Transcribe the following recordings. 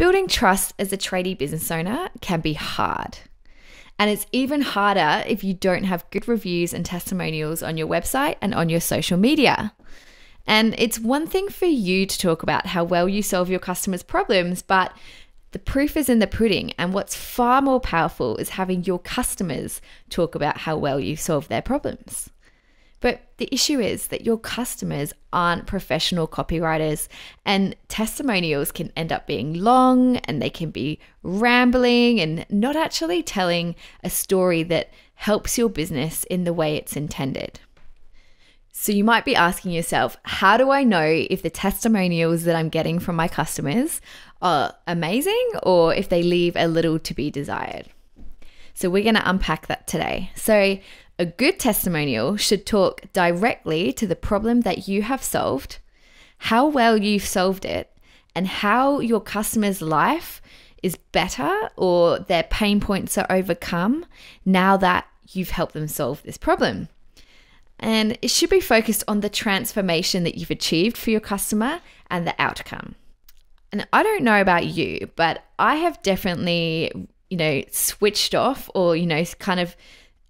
Building trust as a tradie business owner can be hard. And it's even harder if you don't have good reviews and testimonials on your website and on your social media. And it's one thing for you to talk about how well you solve your customers' problems, but the proof is in the pudding. And what's far more powerful is having your customers talk about how well you solve their problems. But the issue is that your customers aren't professional copywriters, and testimonials can end up being long and they can be rambling and not actually telling a story that helps your business in the way it's intended. So you might be asking yourself, how do I know if the testimonials that I'm getting from my customers are amazing or if they leave a little to be desired? So we're going to unpack that today. So a good testimonial should talk directly to the problem that you have solved, how well you've solved it, and how your customer's life is better or their pain points are overcome now that you've helped them solve this problem. And it should be focused on the transformation that you've achieved for your customer and the outcome. And I don't know about you, but I have definitely, switched off or, kind of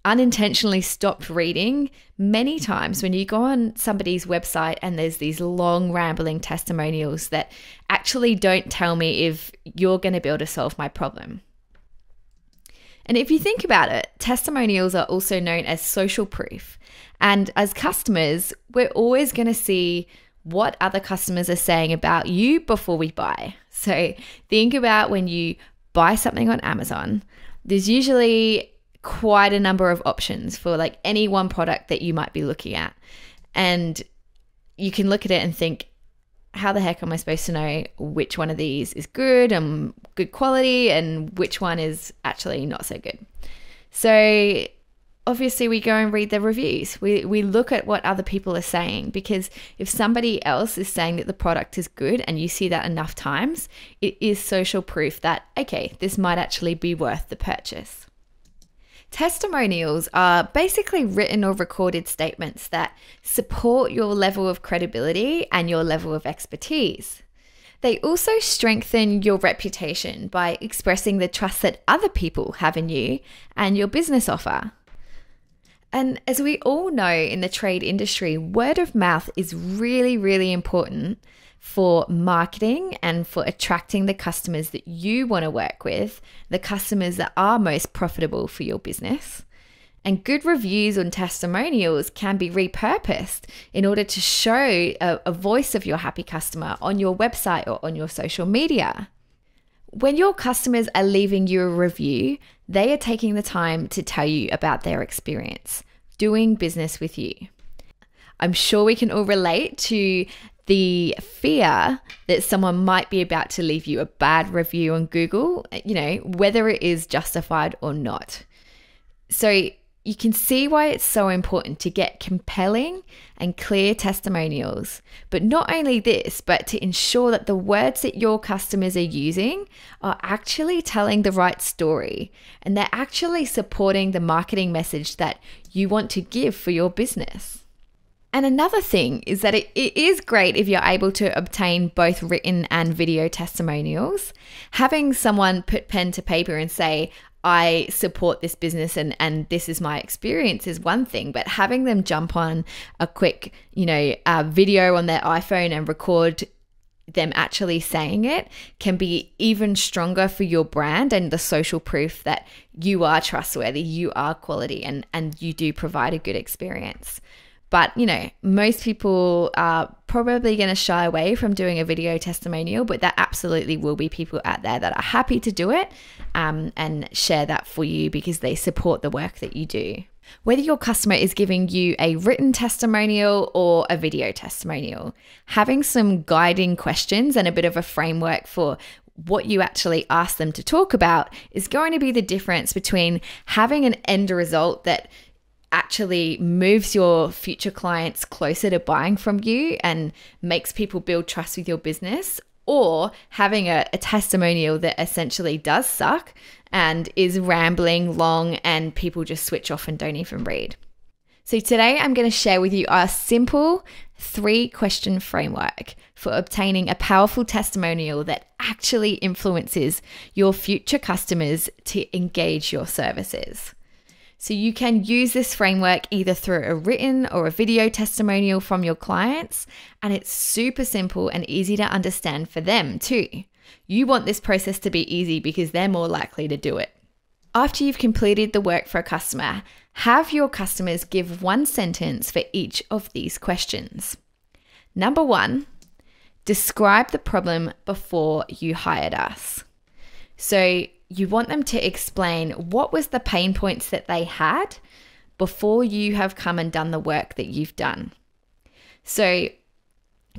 unintentionally stopped reading many times when you go on somebody's website and there's these long rambling testimonials that actually don't tell me if you're going to be able to solve my problem. And if you think about it, testimonials are also known as social proof. And as customers, we're always going to see what other customers are saying about you before we buy. So think about when you buy something on Amazon, there's usually quite a number of options for like any one product that you might be looking at. And you can look at it and think, how the heck am I supposed to know which one of these is good and good quality and which one is actually not so good? So obviously we go and read the reviews. We look at what other people are saying, because if somebody else is saying that the product is good and you see that enough times, it is social proof that, okay, this might actually be worth the purchase. Testimonials are basically written or recorded statements that support your level of credibility and your level of expertise. They also strengthen your reputation by expressing the trust that other people have in you and your business offer. And as we all know in the trade industry, word of mouth is really, really important for marketing and for attracting the customers that you want to work with, the customers that are most profitable for your business. And good reviews and testimonials can be repurposed in order to show a voice of your happy customer on your website or on your social media. When your customers are leaving you a review, they are taking the time to tell you about their experience doing business with you. I'm sure we can all relate to the fear that someone might be about to leave you a bad review on Google, whether it is justified or not. So you can see why it's so important to get compelling and clear testimonials. But not only this, but to ensure that the words that your customers are using are actually telling the right story and they're actually supporting the marketing message that you want to give for your business. And another thing is that it is great if you're able to obtain both written and video testimonials. Having someone put pen to paper and say, I support this business and this is my experience is one thing, but having them jump on a quick, video on their iPhone and record them actually saying it can be even stronger for your brand and the social proof that you are trustworthy, you are quality, and you do provide a good experience. But, most people are probably going to shy away from doing a video testimonial, but there absolutely will be people out there that are happy to do it and share that for you because they support the work that you do. Whether your customer is giving you a written testimonial or a video testimonial, having some guiding questions and a bit of a framework for what you actually ask them to talk about is going to be the difference between having an end result that actually moves your future clients closer to buying from you and makes people build trust with your business, or having a testimonial that essentially does suck and is rambling long and people just switch off and don't even read. So today I'm going to share with you our simple 3-question framework for obtaining a powerful testimonial that actually influences your future customers to engage your services. So you can use this framework either through a written or a video testimonial from your clients, and it's super simple and easy to understand for them too. You want this process to be easy because they're more likely to do it. After you've completed the work for a customer, have your customers give one sentence for each of these questions. Number one, describe the problem before you hired us. So you want them to explain what was the pain points that they had before you have come and done the work that you've done. So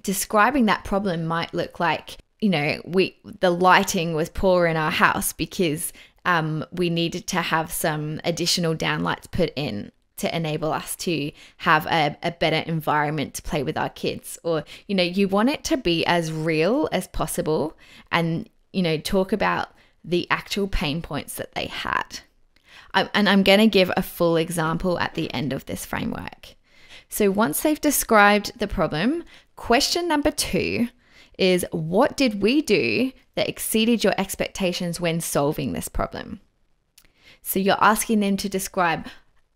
describing that problem might look like, you know, the lighting was poor in our house because we needed to have some additional downlights put in to enable us to have a better environment to play with our kids. Or, you know, you want it to be as real as possible and, you know, talk about the actual pain points that they had. And I'm going to give a full example at the end of this framework. So once they've described the problem, question number two is, what did we do that exceeded your expectations when solving this problem? So you're asking them to describe,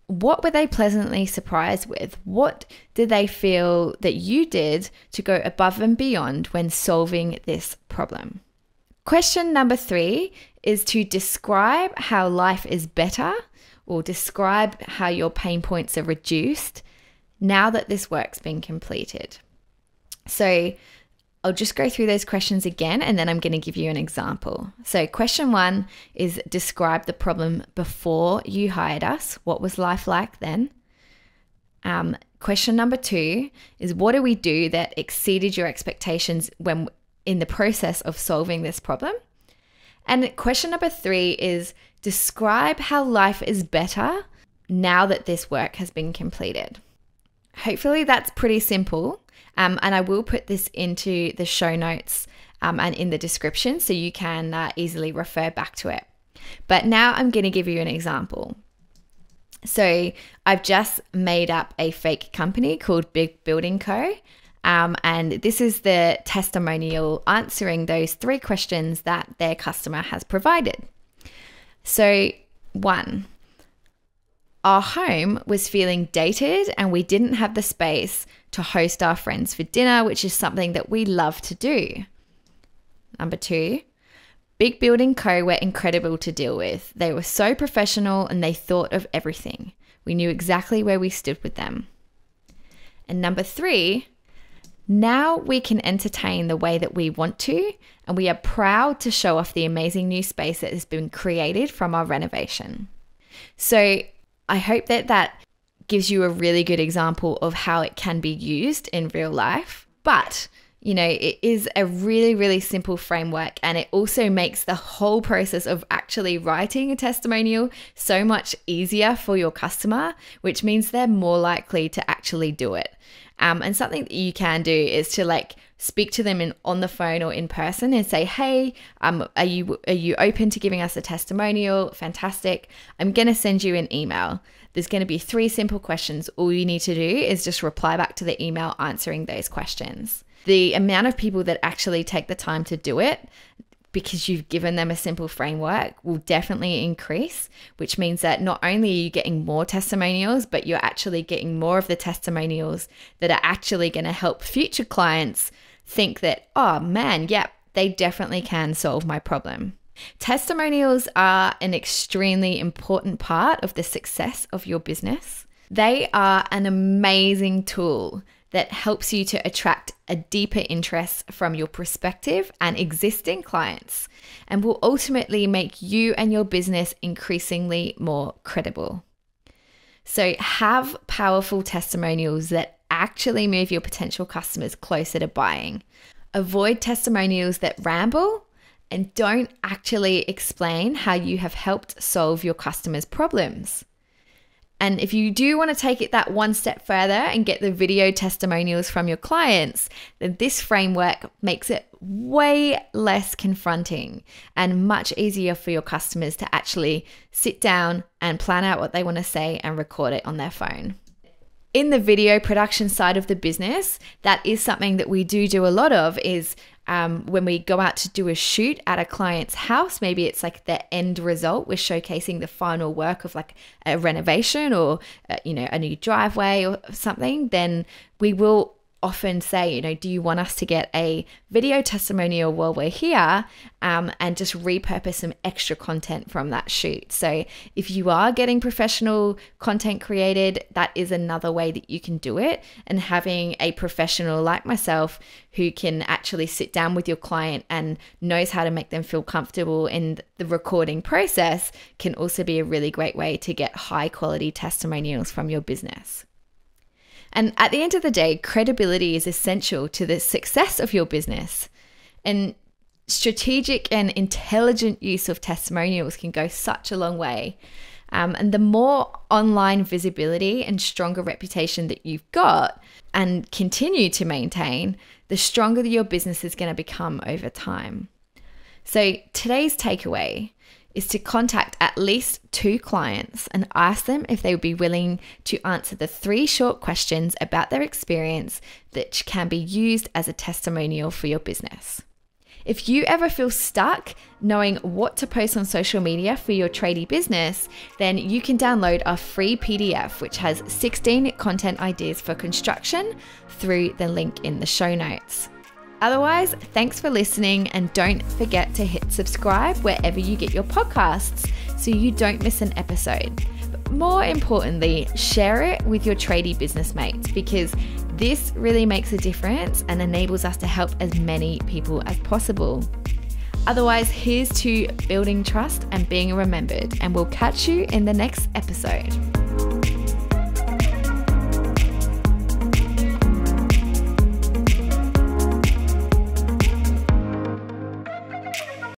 what were they pleasantly surprised with? What did they feel that you did to go above and beyond when solving this problem? Question number three is to describe how life is better, or describe how your pain points are reduced now that this work's been completed. So I'll just go through those questions again, and then I'm going to give you an example. So question one is, describe the problem before you hired us. What was life like then? Question number two is, what do we do that exceeded your expectations when in the process of solving this problem? And question number three is, describe how life is better now that this work has been completed. Hopefully that's pretty simple. And I will put this into the show notes and in the description, so you can easily refer back to it. But now I'm going to give you an example. So I've just made up a fake company called Big Building Co. And this is the testimonial answering those 3 questions that their customer has provided. So 1, our home was feeling dated and we didn't have the space to host our friends for dinner, which is something that we love to do. Number 2, Big Building Co were incredible to deal with. They were so professional and they thought of everything. We knew exactly where we stood with them. And number 3, now we can entertain the way that we want to, and we are proud to show off the amazing new space that has been created from our renovation. So I hope that that gives you a really good example of how it can be used in real life. But, you know, it is a really, really simple framework, and it also makes the whole process of actually writing a testimonial so much easier for your customer, which means they're more likely to actually do it. And something that you can do is to speak to them on the phone or in person and say, hey, are you open to giving us a testimonial? Fantastic. I'm going to send you an email. There's going to be 3 simple questions. All you need to do is just reply back to the email answering those questions. The amount of people that actually take the time to do it because you've given them a simple framework will definitely increase, which means that not only are you getting more testimonials, but you're actually getting more of the testimonials that are actually going to help future clients think that, oh man, yep, they definitely can solve my problem. Testimonials are an extremely important part of the success of your business. They are an amazing tool that helps you to attract a deeper interest from your prospective and existing clients, and will ultimately make you and your business increasingly more credible. So have powerful testimonials that actually move your potential customers closer to buying. Avoid testimonials that ramble and don't actually explain how you have helped solve your customers' problems. And if you do want to take it that one step further and get the video testimonials from your clients, then this framework makes it way less confronting and much easier for your customers to actually sit down and plan out what they want to say and record it on their phone. in the video production side of the business, that is something that we do a lot of, is when we go out to do a shoot at a client's house. Maybe it's like the end result. We're showcasing the final work of like a renovation or, you know, a new driveway or something. Then we will often say, you know, do you want us to get a video testimonial while we're here, and just repurpose some extra content from that shoot? So if you are getting professional content created, that is another way that you can do it. And having a professional like myself who can actually sit down with your client and knows how to make them feel comfortable in the recording process can also be a really great way to get high quality testimonials from your business. And at the end of the day, credibility is essential to the success of your business. And strategic and intelligent use of testimonials can go such a long way. And the more online visibility and stronger reputation that you've got and continue to maintain, the stronger your business is going to become over time. So today's takeaway is to contact at least 2 clients and ask them if they would be willing to answer the 3 short questions about their experience that can be used as a testimonial for your business. If you ever feel stuck knowing what to post on social media for your tradie business, then you can download our free PDF, which has 16 content ideas for construction, through the link in the show notes. Otherwise, thanks for listening, and don't forget to hit subscribe wherever you get your podcasts so you don't miss an episode. But more importantly, share it with your tradie business mates, because this really makes a difference and enables us to help as many people as possible. Otherwise, here's to building trust and being remembered, and we'll catch you in the next episode.